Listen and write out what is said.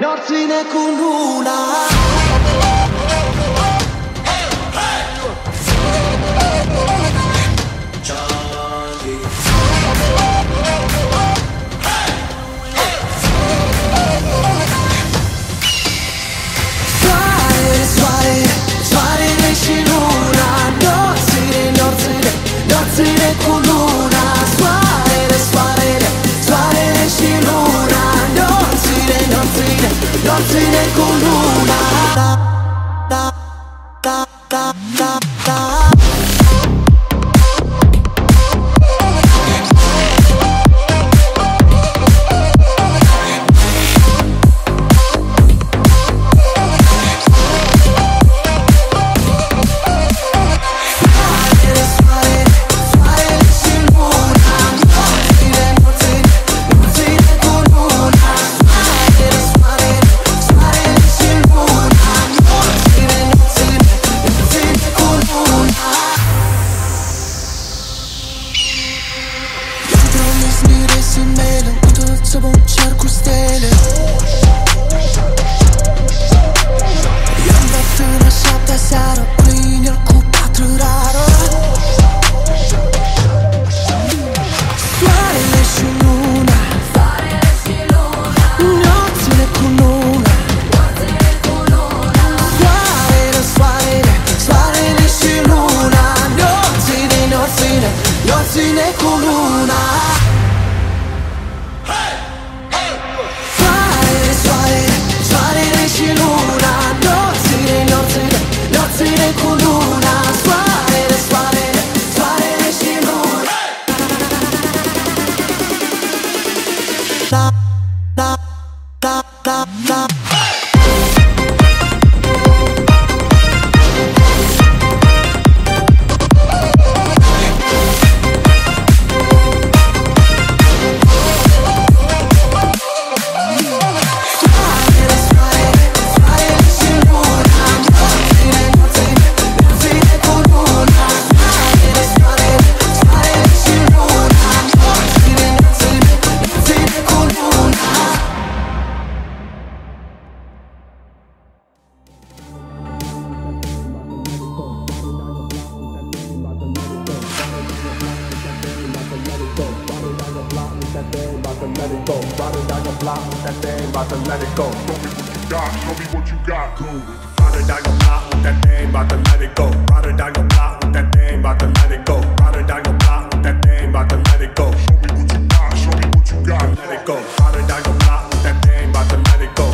norține cu luna. Soare, soare, soarele și luna, norține, norține, norține cu luna. Soarele, soarele, soarele și luna, norține, norține, norține cu luna. Go. Ride or die, go block with that thing, 'bout to let it go.